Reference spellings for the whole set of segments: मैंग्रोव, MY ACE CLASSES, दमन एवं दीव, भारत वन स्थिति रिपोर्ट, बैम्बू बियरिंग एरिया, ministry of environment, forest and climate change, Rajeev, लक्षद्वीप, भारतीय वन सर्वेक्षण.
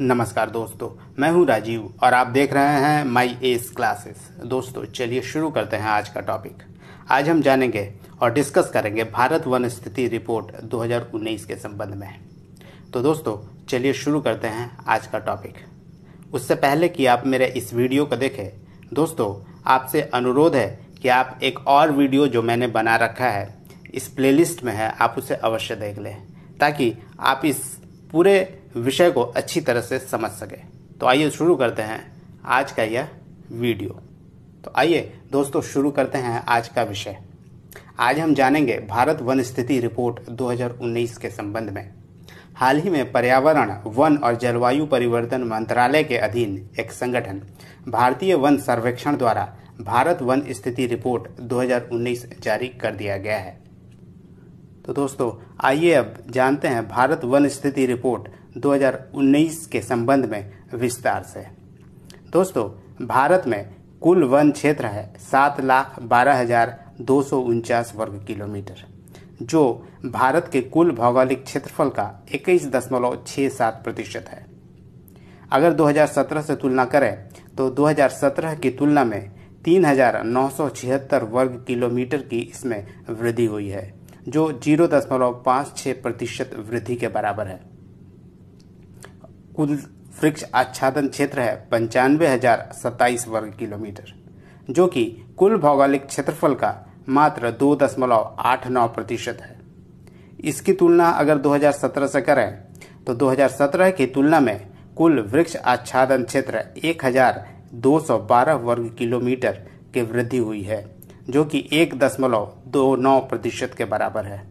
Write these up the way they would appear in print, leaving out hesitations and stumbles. नमस्कार दोस्तों, मैं हूं राजीव और आप देख रहे हैं माई एस क्लासेस। दोस्तों चलिए शुरू करते हैं आज का टॉपिक। आज हम जानेंगे और डिस्कस करेंगे भारत वन स्थिति रिपोर्ट 2019 के संबंध में। तो दोस्तों चलिए शुरू करते हैं आज का टॉपिक। उससे पहले कि आप मेरे इस वीडियो को देखें, दोस्तों आपसे अनुरोध है कि आप एक और वीडियो जो मैंने बना रखा है इस प्लेलिस्ट में है, आप उसे अवश्य देख लें ताकि आप इस पूरे विषय को अच्छी तरह से समझ सकें। तो आइए शुरू करते हैं आज का यह वीडियो। तो आइए दोस्तों शुरू करते हैं आज का विषय। आज हम जानेंगे भारत वन स्थिति रिपोर्ट 2019 के संबंध में। हाल ही में पर्यावरण, वन और जलवायु परिवर्तन मंत्रालय के अधीन एक संगठन भारतीय वन सर्वेक्षण द्वारा भारत वन स्थिति रिपोर्ट 2019 जारी कर दिया गया है। तो दोस्तों आइए अब जानते हैं भारत वन स्थिति रिपोर्ट 2019 के संबंध में विस्तार से। दोस्तों भारत में कुल वन क्षेत्र है 7,12,249 वर्ग किलोमीटर, जो भारत के कुल भौगोलिक क्षेत्रफल का 21.67% है। अगर 2017 से तुलना करें तो 2017 की तुलना में 3,976 वर्ग किलोमीटर की इसमें वृद्धि हुई है, जो 0.56% वृद्धि के बराबर है। कुल वृक्ष आच्छादन क्षेत्र है 95,027 वर्ग किलोमीटर, जो कि कुल भौगोलिक क्षेत्रफल का मात्र 2.89% है। इसकी तुलना अगर 2017 से करें तो 2017 की तुलना में कुल वृक्ष आच्छादन क्षेत्र 1,212 वर्ग किलोमीटर की वृद्धि हुई है, जो कि 1.29% के बराबर है।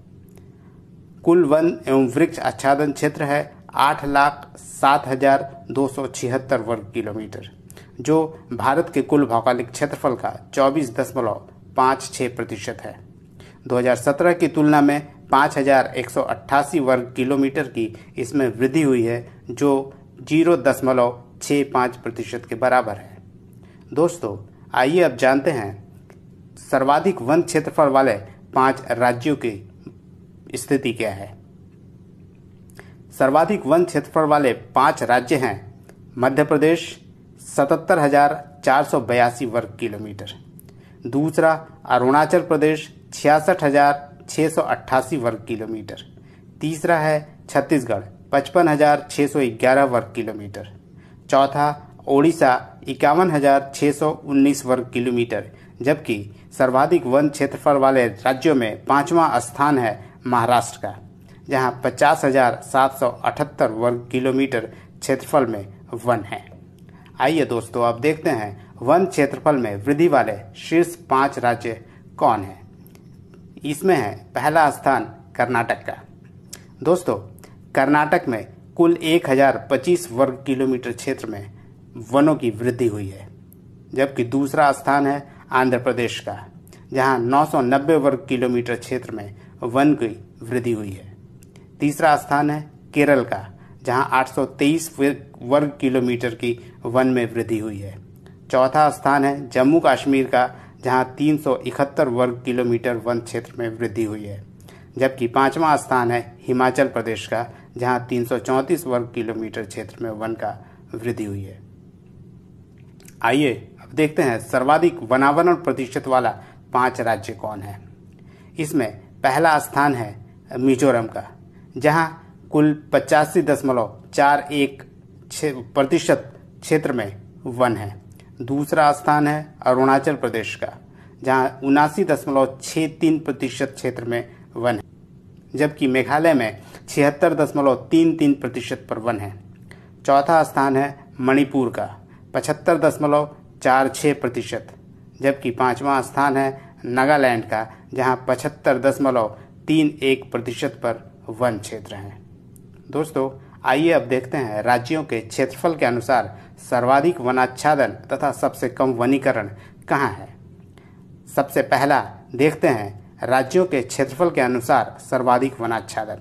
कुल वन एवं वृक्ष आच्छादन क्षेत्र है 8,07,276 वर्ग किलोमीटर, जो भारत के कुल भौगोलिक क्षेत्रफल का 24.56% है। 2017 की तुलना में 5,188 वर्ग किलोमीटर की इसमें वृद्धि हुई है, जो 0.65% के बराबर है। दोस्तों आइए अब जानते हैं सर्वाधिक वन क्षेत्रफल वाले 5 राज्यों की स्थिति क्या है। सर्वाधिक वन क्षेत्रफल वाले 5 राज्य हैं मध्य प्रदेश 77,482 वर्ग किलोमीटर, दूसरा अरुणाचल प्रदेश 66,688 वर्ग किलोमीटर, तीसरा है छत्तीसगढ़ 55,611 वर्ग किलोमीटर, चौथा ओडिशा 51,619 वर्ग किलोमीटर, जबकि सर्वाधिक वन क्षेत्रफल वाले राज्यों में 5वां स्थान है महाराष्ट्र का, जहां 50,778 वर्ग किलोमीटर क्षेत्रफल में वन है। आइए दोस्तों अब देखते हैं वन क्षेत्रफल में वृद्धि वाले शीर्ष 5 राज्य कौन हैं। इसमें है पहला स्थान कर्नाटक का। दोस्तों कर्नाटक में कुल 1,025 वर्ग किलोमीटर क्षेत्र में वनों की वृद्धि हुई है, जबकि दूसरा स्थान है आंध्र प्रदेश का, जहां 990 वर्ग किलोमीटर क्षेत्र में वन की वृद्धि हुई है। तीसरा स्थान है केरल का, जहां 823 वर्ग किलोमीटर की वन में वृद्धि हुई है। चौथा स्थान है जम्मू कश्मीर का, जहां 371 वर्ग किलोमीटर वन क्षेत्र में वृद्धि हुई है, जबकि 5वां स्थान है हिमाचल प्रदेश का, जहां 334 वर्ग किलोमीटर क्षेत्र में वन का वृद्धि हुई है। आइए देखते हैं सर्वाधिक वनावरण प्रतिशत वाला 5 राज्य कौन है। इसमें पहला स्थान है मिजोरम का, जहां कुल 85.41% क्षेत्र में वन है। दूसरा स्थान है अरुणाचल प्रदेश का, जहां 79.63% क्षेत्र में वन है, जबकि मेघालय में 76.33% पर वन है। चौथा स्थान है मणिपुर का 75.46%, जबकि 5वां स्थान है नागालैंड का, जहां 75.31% पर वन क्षेत्र है। दोस्तों आइए अब देखते हैं राज्यों के क्षेत्रफल के अनुसार सर्वाधिक वनाच्छादन तथा सबसे कम वनीकरण कहाँ है। सबसे पहला देखते हैं राज्यों के क्षेत्रफल के अनुसार सर्वाधिक वनाच्छादन,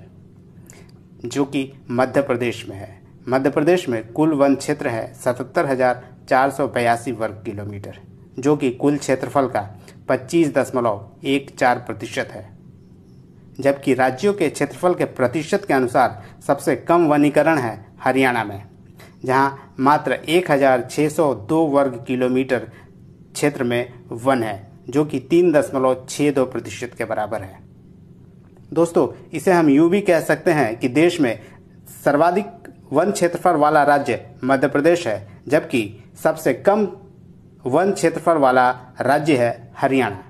जो कि मध्य प्रदेश में है। मध्य प्रदेश में कुल वन क्षेत्र है 77,482 वर्ग किलोमीटर, जो कि कुल क्षेत्रफल का 25.14% है, जबकि राज्यों के क्षेत्रफल के प्रतिशत के अनुसार सबसे कम वनीकरण है हरियाणा में, जहां मात्र 1602 वर्ग किलोमीटर क्षेत्र में वन है, जो कि 3.62% के बराबर है। दोस्तों, इसे हम यूं भी कह सकते हैं कि देश में सर्वाधिक वन क्षेत्रफल वाला राज्य मध्य प्रदेश है, जबकि सबसे कम वन क्षेत्रफल वाला राज्य है हरियाणा।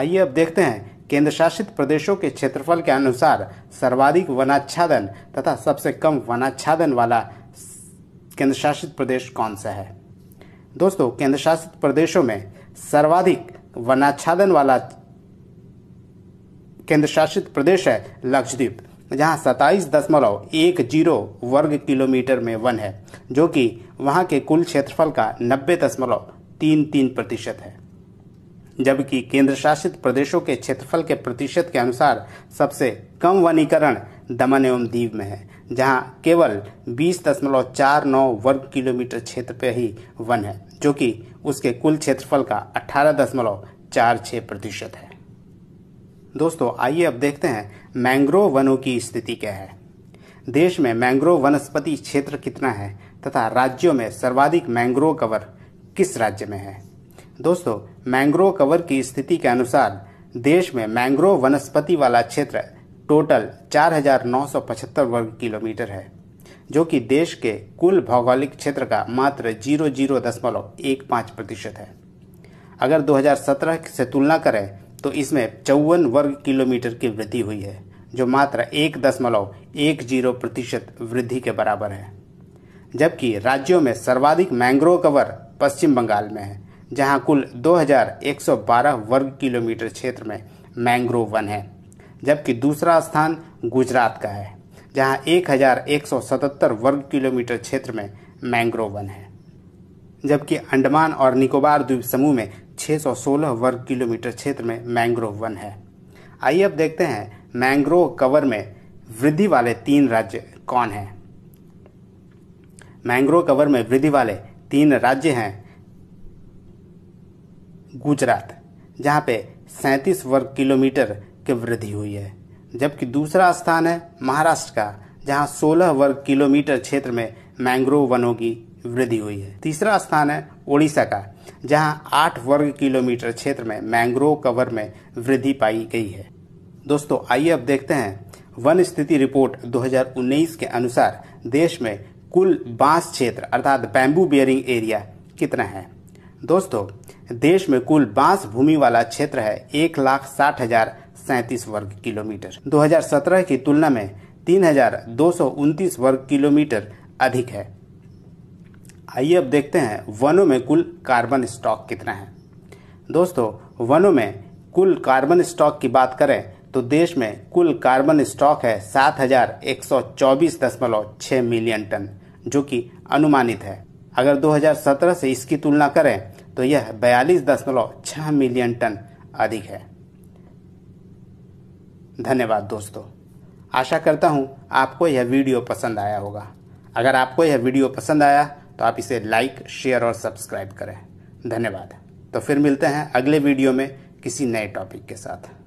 आइए अब देखते हैं केंद्र शासित प्रदेशों के क्षेत्रफल के अनुसार सर्वाधिक वनाच्छादन तथा सबसे कम वनाच्छादन वाला केंद्र शासित प्रदेश कौन सा है। दोस्तों, केंद्र शासित प्रदेशों में सर्वाधिक वनाच्छादन वाला केंद्र शासित प्रदेश है लक्षद्वीप, जहां 27.10 वर्ग किलोमीटर में वन है, जो कि वहां के कुल क्षेत्रफल का 90.33% है। जबकि केंद्र शासित प्रदेशों के क्षेत्रफल के प्रतिशत के अनुसार सबसे कम वनीकरण दमन एवं दीव में है, जहां केवल 20.49 वर्ग किलोमीटर क्षेत्र पे ही वन है, जो कि उसके कुल क्षेत्रफल का 18.46% है। दोस्तों, आइए अब देखते हैं मैंग्रोव वनों की स्थिति क्या है। देश में मैंग्रोव वनस्पति क्षेत्र कितना है तथा राज्यों में सर्वाधिक मैंग्रोव कवर किस राज्य में है। दोस्तों, मैंग्रोव कवर की स्थिति के अनुसार देश में मैंग्रोव वनस्पति वाला क्षेत्र टोटल 4975 वर्ग किलोमीटर है, जो कि देश के कुल भौगोलिक क्षेत्र का मात्र 0.15% है। अगर 2017 से तुलना करें तो इसमें 54 वर्ग किलोमीटर की वृद्धि हुई है, जो मात्र 1.10% वृद्धि के बराबर है। जबकि राज्यों में सर्वाधिक मैंग्रोव कवर पश्चिम बंगाल में है, जहां कुल 2112 वर्ग किलोमीटर क्षेत्र में मैंग्रोव वन है, जबकि दूसरा स्थान गुजरात का है, जहां 1177 वर्ग किलोमीटर क्षेत्र में मैंग्रोव वन है। जबकि अंडमान और निकोबार द्वीप समूह में 616 वर्ग किलोमीटर क्षेत्र में मैंग्रोव वन है। आइए अब देखते हैं मैंग्रोव कवर में वृद्धि वाले 3 राज्य कौन हैं। मैंग्रोव कवर में वृद्धि वाले 3 राज्य हैं गुजरात, जहां पे 37 वर्ग किलोमीटर की वृद्धि हुई है, जबकि दूसरा स्थान है महाराष्ट्र का, जहां 16 वर्ग किलोमीटर क्षेत्र में मैंग्रोव वनों की वृद्धि हुई है। तीसरा स्थान है ओडिशा का, जहां 8 वर्ग किलोमीटर क्षेत्र में मैंग्रोव कवर में वृद्धि पाई गई है। दोस्तों, आइए अब देखते हैं वन स्थिति रिपोर्ट 2019 के अनुसार देश में कुल बांस क्षेत्र अर्थात बैम्बू बियरिंग एरिया कितना है। दोस्तों, देश में कुल बांस भूमि वाला क्षेत्र है 1,60,037 वर्ग किलोमीटर, 2017 की तुलना में 3,229 वर्ग किलोमीटर अधिक है। आइए अब देखते हैं वनों में कुल कार्बन स्टॉक कितना है। दोस्तों, वनों में कुल कार्बन स्टॉक की बात करें तो देश में कुल कार्बन स्टॉक है 7124.6 मिलियन टन, जो कि अनुमानित है। अगर 2017 से इसकी तुलना करें तो यह 42.6 मिलियन टन अधिक है। धन्यवाद दोस्तों, आशा करता हूं आपको यह वीडियो पसंद आया होगा। अगर आपको यह वीडियो पसंद आया तो आप इसे लाइक, शेयर और सब्सक्राइब करें। धन्यवाद। तो फिर मिलते हैं अगले वीडियो में किसी नए टॉपिक के साथ।